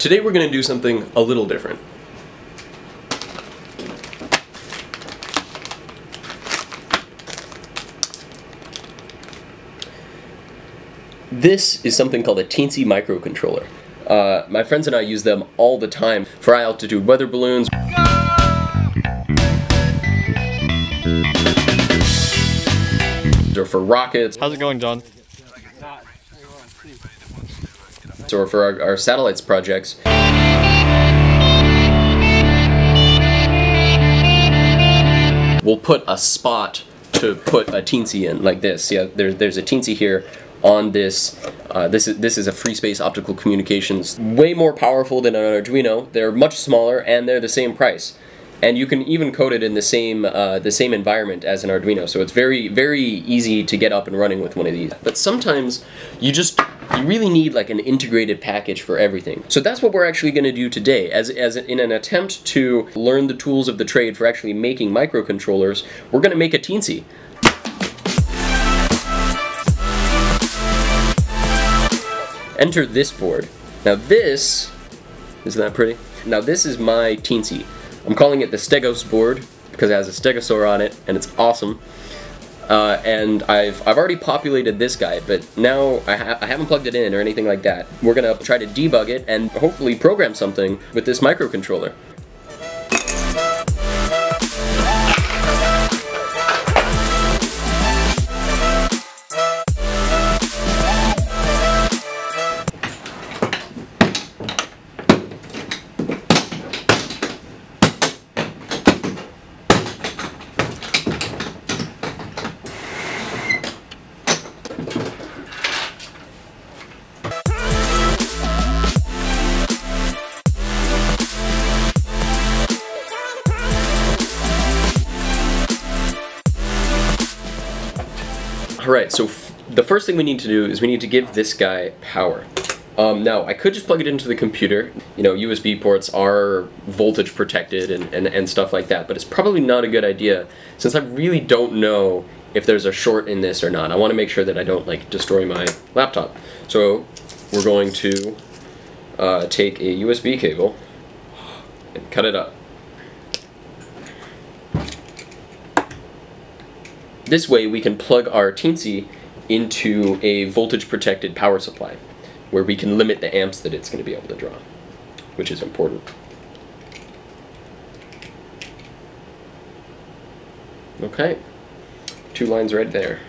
Today we're going to do something a little different. This is something called a teensy microcontroller. My friends and I use them all the time for high altitude weather balloons. Or for rockets. How's it going, John? Or for our satellites projects. We'll put a spot to put a teensy in, like this. Yeah, there's a teensy here on this. This is a free space optical communications. Way more powerful than an Arduino. They're much smaller and they're the same price. And you can even code it in the same environment as an Arduino, so it's very, very easy to get up and running with one of these. But sometimes you really need like an integrated package for everything. So that's what we're actually going to do today. As in an attempt to learn the tools of the trade for actually making microcontrollers, we're going to make a teensy. Enter this board. Now this, isn't that pretty? Now this is my teensy. I'm calling it the Stegos board because it has a stegosaur on it, and it's awesome. And I've already populated this guy, but now I haven't plugged it in or anything like that. We're gonna try to debug it and hopefully program something with this microcontroller. Alright, so the first thing we need to do is we need to give this guy power. Now, I could just plug it into the computer. You know, USB ports are voltage protected and stuff like that, but it's probably not a good idea since I really don't know if there's a short in this or not. I want to make sure that I don't, like, destroy my laptop. So we're going to take a USB cable and cut it up. This way we can plug our teensy into a voltage-protected power supply where we can limit the amps that it's going to be able to draw, which is important. Okay, two lines right there.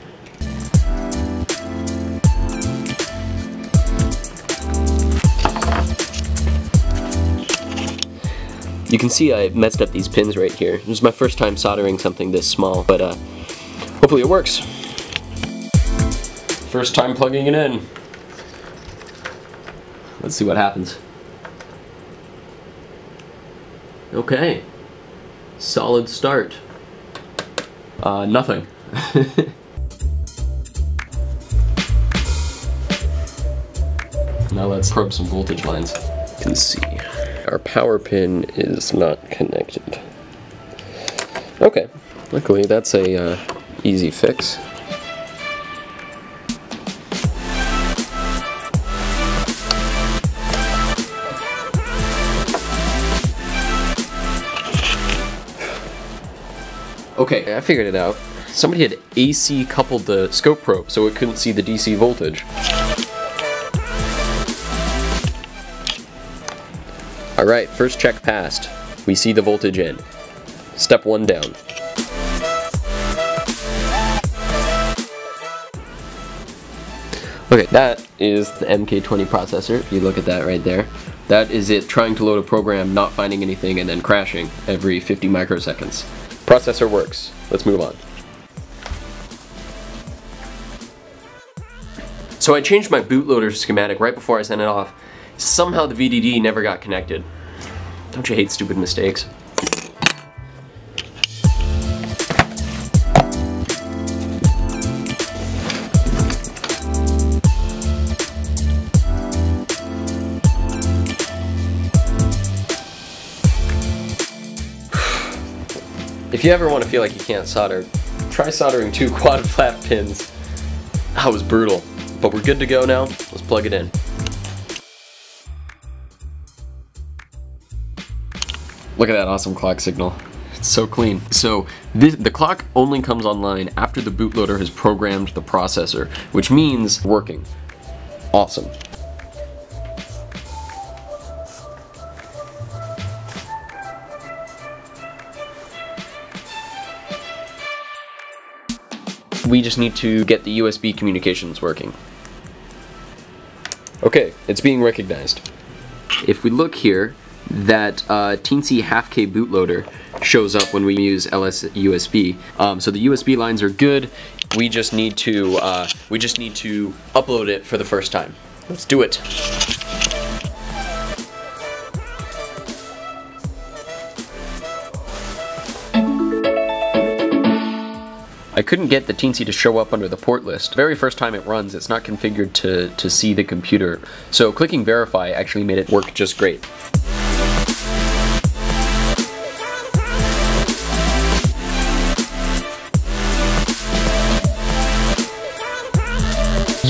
You can see I messed up these pins right here. This is my first time soldering something this small, but hopefully it works. First time plugging it in. Let's see what happens. Okay. Solid start. Nothing. Now let's probe some voltage lines. You can see our power pin is not connected. Okay. Luckily that's a easy fix. Okay, I figured it out. Somebody had AC coupled the scope probe so it couldn't see the DC voltage. Alright, first check passed. We see the voltage in. Step one down. Okay, that is the MK20 processor, if you look at that right there. That is it trying to load a program, not finding anything, and then crashing every 50 microseconds. Processor works. Let's move on. So I changed my bootloader schematic right before I sent it off. Somehow the VDD never got connected. Don't you hate stupid mistakes? If you ever want to feel like you can't solder, try soldering two quad flap pins. That was brutal, but we're good to go now. Let's plug it in. Look at that awesome clock signal. It's so clean. So the clock only comes online after the bootloader has programmed the processor, which means working. Awesome. We just need to get the USB communications working. Okay, it's being recognized. If we look here, that teensy half-K bootloader shows up when we use LS-USB. So the USB lines are good. We just need to upload it for the first time. Let's do it. I couldn't get the teensy to show up under the port list. The very first time it runs, it's not configured to see the computer. So clicking verify actually made it work just great.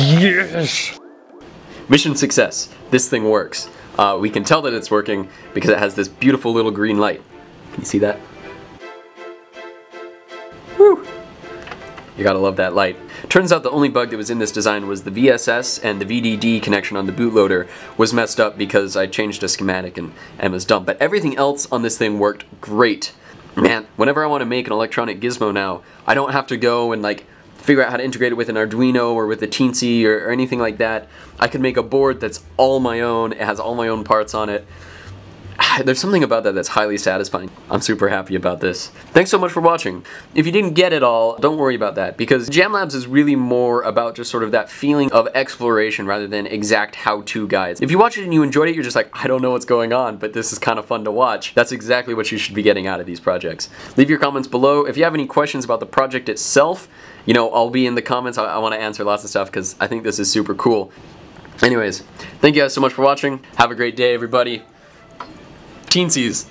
Yes! Mission success. This thing works. We can tell that it's working because it has this beautiful little green light. Can you see that? Woo! You gotta love that light. Turns out the only bug that was in this design was the VSS and the VDD connection on the bootloader was messed up because I changed a schematic and was dumb. But everything else on this thing worked great. Man, whenever I want to make an electronic gizmo now, I don't have to go and like figure out how to integrate it with an Arduino or with a teensy or anything like that. I could make a board that's all my own. It has all my own parts on it. There's something about that that's highly satisfying. I'm super happy about this. Thanks so much for watching. If you didn't get it all, don't worry about that, because Jam Labs is really more about just sort of that feeling of exploration rather than exact how-to guides. If you watch it and you enjoyed it, you're just like, I don't know what's going on, but this is kind of fun to watch. That's exactly what you should be getting out of these projects. Leave your comments below. If you have any questions about the project itself, you know, I'll be in the comments. I want to answer lots of stuff because I think this is super cool. Anyways, thank you guys so much for watching. Have a great day, everybody. Teensies.